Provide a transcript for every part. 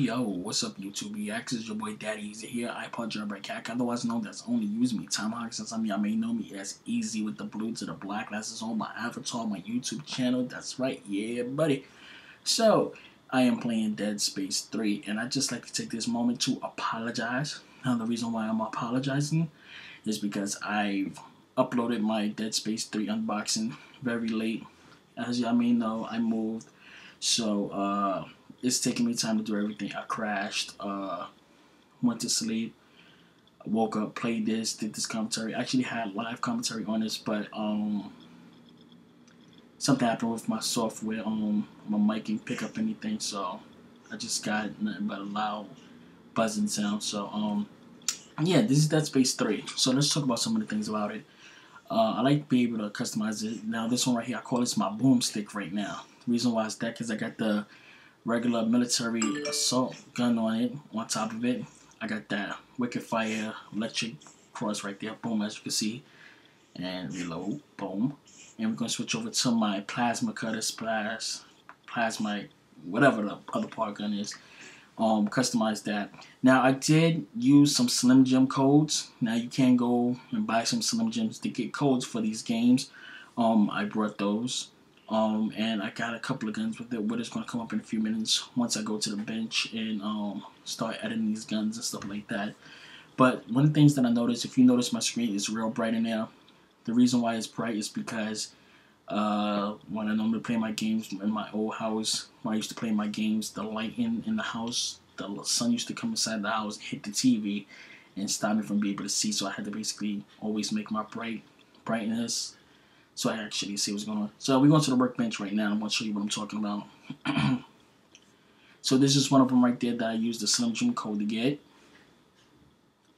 Yo, what's up YouTube reacts? It's your boy Daddy Easy here, ipodjailbreakhacker, otherwise known as Only Use Me. Tomahawk, since y'all may know me as Easy with the blue to the black. That's just on my avatar, my YouTube channel. That's right, yeah buddy. So, I am playing Dead Space 3 and I'd just like to take this moment to apologize. Now the reason why I'm apologizing is because I've uploaded my Dead Space 3 unboxing very late. As y'all may know, I moved. So, it's taking me time to do everything. I crashed, went to sleep, woke up, played this, did this commentary. I actually had live commentary on this, but something happened with my software. My mic didn't pick up anything, so I just got nothing but a loud buzzing sound. So yeah, this is Dead Space 3. So let's talk about some of the things about it. I like to be able to customize it. Now this one right here, I call this my boomstick right now. The reason why it's that because I got the regular military assault gun on it. On top of it, I got that wicked fire electric cross right there. Boom, as you can see. And reload. Boom. And we're gonna switch over to my plasma cutter splash, plasma, whatever the other part gun is. Customize that. Now I did use some Slim Jim codes. Now you can go and buy some Slim Jims to get codes for these games. I brought those. And I got a couple of guns with it, what is going to come up in a few minutes once I go to the bench and start editing these guns and stuff like that. But one of the things that I noticed, if you notice my screen is real bright in there. The reason why it's bright is because when I normally play my games in my old house, when I used to play my games, the light in the house, the sun used to come inside the house, hit the TV, and stop me from being able to see. So I had to basically always make my brightness. So I actually see what's going on. So we're going to the workbench right now. I'm going to show you what I'm talking about. So this is one of them right there that I used the Slim Jim code to get.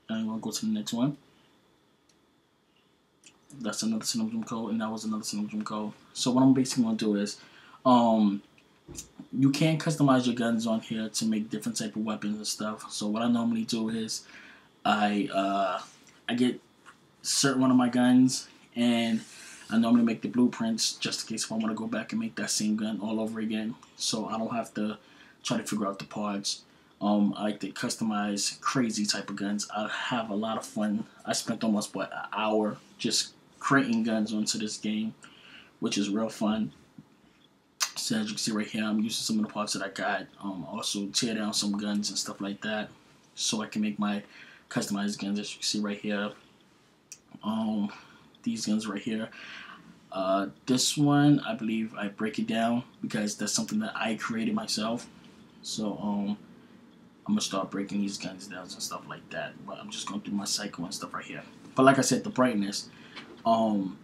And I'm going to go to the next one. That's another Slim Jim code. And that was another Slim Jim code. So what I'm basically going to do is, you can customize your guns on here to make different type of weapons and stuff. So what I normally do is, I get certain one of my guns and I normally make the blueprints just in case if I want to go back and make that same gun all over again, so I don't have to try to figure out the parts. I like to customize crazy type of guns. I have a lot of fun. I spent almost what, an hour just creating guns onto this game, which is real fun. So as you can see right here, I'm using some of the parts that I got. Also tear down some guns and stuff like that, so I can make my customized guns. As you can see right here. These guns right here. This one, I believe I break it down because that's something that I created myself. So I'm gonna start breaking these guns down and stuff like that. But I'm just going through my cycle and stuff right here. But like I said, the brightness. The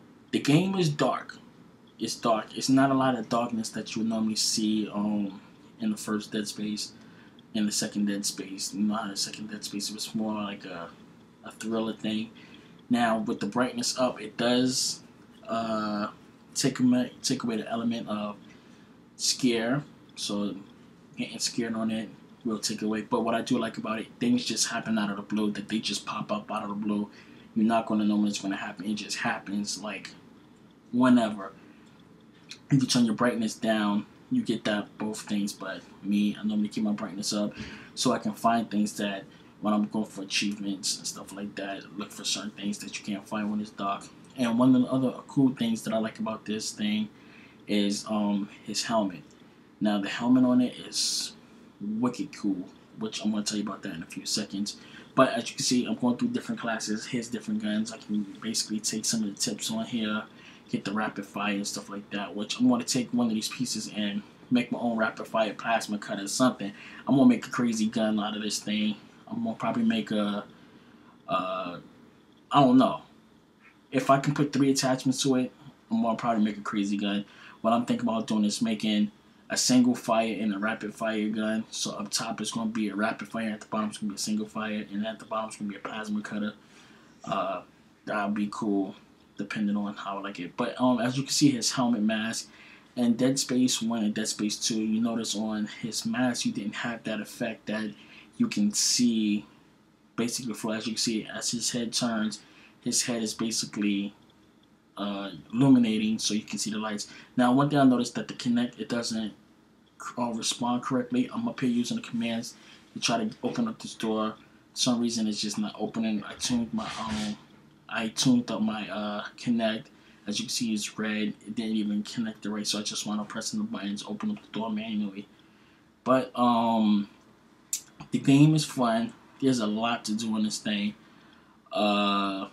game is dark. It's dark. It's not a lot of darkness that you would normally see in the first Dead Space and the second Dead Space. Not the second Dead Space. It was more like a thriller thing. Now, with the brightness up, it does take away the element of scare. So, getting scared on it will take away. But what I do like about it, things just happen out of the blue. That they just pop up out of the blue. You're not going to know when it's going to happen. It just happens, like, whenever. If you turn your brightness down, you get that, both things. But me, I normally keep my brightness up so I can find things that, when I'm going for achievements and stuff like that, look for certain things that you can't find when it's dark. And one of the other cool things that I like about this thing is his helmet. Now the helmet on it is wicked cool, which I'm going to tell you about that in a few seconds. But as you can see, I'm going through different classes, his different guns. I can basically take some of the tips on here, get the rapid fire and stuff like that, which I'm going to take one of these pieces and make my own rapid fire plasma cutter or something. I'm going to make a crazy gun out of this thing. I'm going to probably make a, I don't know. If I can put 3 attachments to it, I'm going to probably make a crazy gun. What I'm thinking about doing is making a single fire and a rapid fire gun. So up top it's going to be a rapid fire, at the bottom it's going to be a single fire, and at the bottom it's going to be a plasma cutter. That would be cool, depending on how I like it. But as you can see, his helmet mask. And Dead Space 1 and Dead Space 2, you notice on his mask, you didn't have that effect that you can see basically before. As you can see, as his head turns, his head is basically illuminating, so you can see the lights. Now, one thing I noticed that the Kinect, it doesn't respond correctly. I'm up here using the commands to try to open up this door. For some reason it's just not opening. I tuned up my Kinect. As you can see, it's red. It didn't even connect the right, so I just wound up pressing the buttons, open up the door manually. But the game is fun. There's a lot to do in this thing. Right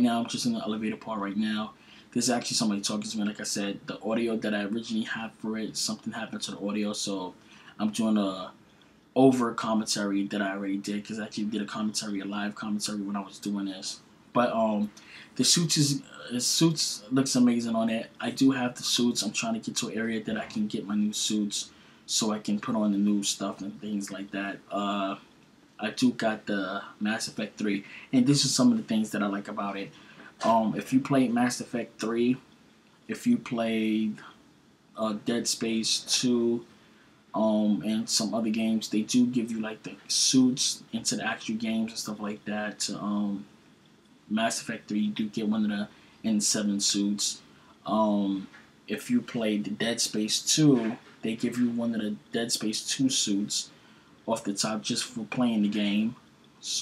now, I'm just in the elevator part right now. There's actually somebody talking to me. Like I said, the audio that I originally had for it, something happened to the audio, so I'm doing a over commentary that I already did, because I actually did a live commentary when I was doing this. But the suits looks amazing on it. I do have the suits. I'm trying to get to an area that I can get my new suits so I can put on the new stuff and things like that. I do got the Mass Effect 3, and this is some of the things that I like about it. If you played Mass Effect 3, if you played Dead Space 2, and some other games, they do give you like the suits into the actual games and stuff like that. Mass Effect 3, you do get one of the N7 suits. If you played the Dead Space 2, they give you one of the Dead Space 2 suits off the top just for playing the game,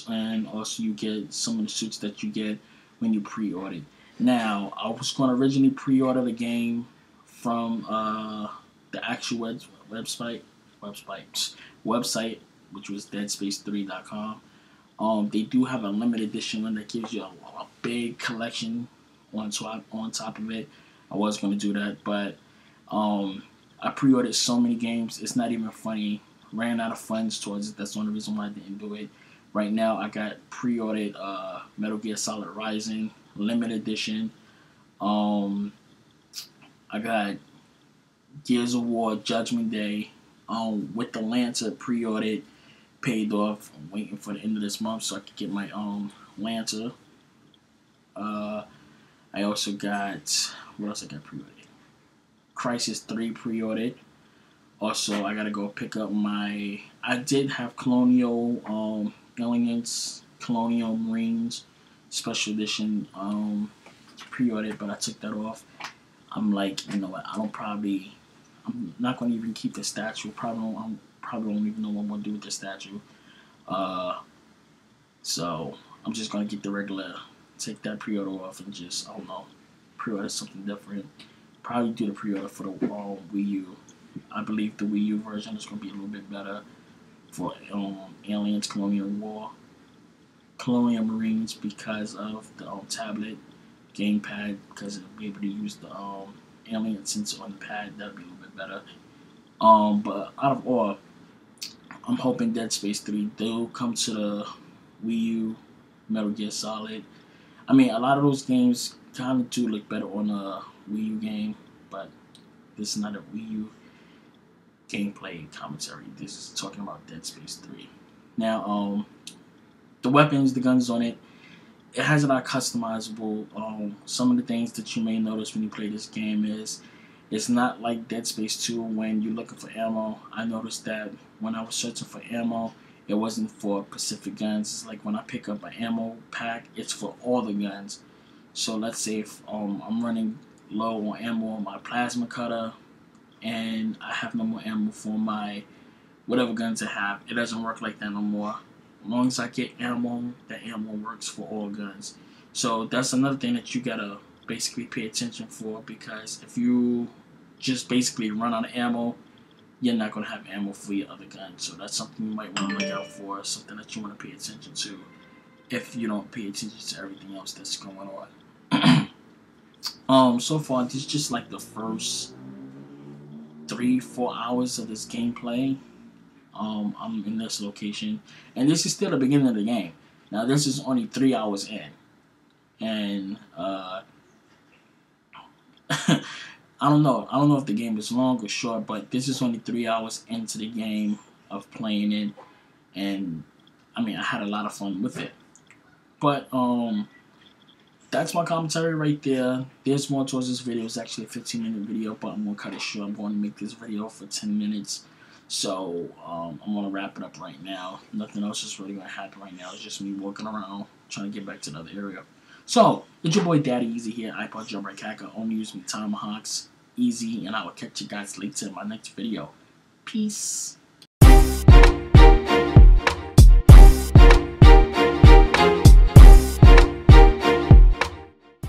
and also you get some of the suits that you get when you pre-ordered. Now, I was going to originally pre-order the game from the actual website, which was deadspace3.com. They do have a limited edition one that gives you a big collection on top of it. I was going to do that, but I pre-ordered so many games, it's not even funny. Ran out of funds towards it. That's the only reason why I didn't do it. Right now, I got pre-ordered Metal Gear Solid Rising, limited edition. I got Gears of War Judgment Day with the Lancer pre-ordered, paid off. I'm waiting for the end of this month so I could get my own Lancer. I also got, what else I got pre-ordered? Crysis 3 pre-ordered. Also, I gotta go pick up my, I did have Colonial, Aliens Colonial Marines Special Edition pre-ordered, but I took that off. I'm like, you know what, I'm not gonna even keep the statue. Probably don't even know what I'm gonna do with the statue. So I'm just gonna get the regular, take that pre-order off and just, I don't know, pre-order something different. Probably do the pre-order for the Wii U. I believe the Wii U version is going to be a little bit better for Aliens Colonial Marines because of the tablet gamepad, because it'll be able to use the alien sensor on the pad. That'll be a little bit better. But out of all, I'm hoping Dead Space 3 will come to the Wii U, Metal Gear Solid. I mean, a lot of those games kind of do look better on a Wii U game, but this is not a Wii U gameplay commentary. This is talking about Dead Space 3. Now, the weapons, the guns on it, it has a lot of customizable. Some of the things that you may notice when you play this game is it's not like Dead Space 2 when you're looking for ammo. I noticed that when I was searching for ammo, it wasn't for specific guns. It's like when I pick up an ammo pack, it's for all the guns. So let's say if I'm running low on ammo on my plasma cutter, and I have no more ammo for my whatever guns I have. It doesn't work like that no more. As long as I get ammo, that ammo works for all guns. So that's another thing that you gotta basically pay attention for, because if you just basically run out of ammo, you're not gonna have ammo for your other gun. So that's something you might wanna look out for, something that you wanna pay attention to if you don't pay attention to everything else that's going on. So far, this is just like the first 3-4 hours of this gameplay. I'm in this location, and this is still the beginning of the game. Now this is only 3 hours in, and I don't know if the game is long or short, but this is only 3 hours into the game of playing it, and I mean I had a lot of fun with it. But that's my commentary right there. There's more towards this video. It's actually a 15-minute video, but I'm going to cut it short. I'm going to make this video for 10 minutes. So, I'm going to wrap it up right now. Nothing else is really going to happen right now. It's just me walking around, trying to get back to another area. So, it's your boy Daddy Easy here, iPod Jailbreakhacker. Only use me Tomahawks, easy, and I will catch you guys later in my next video. Peace.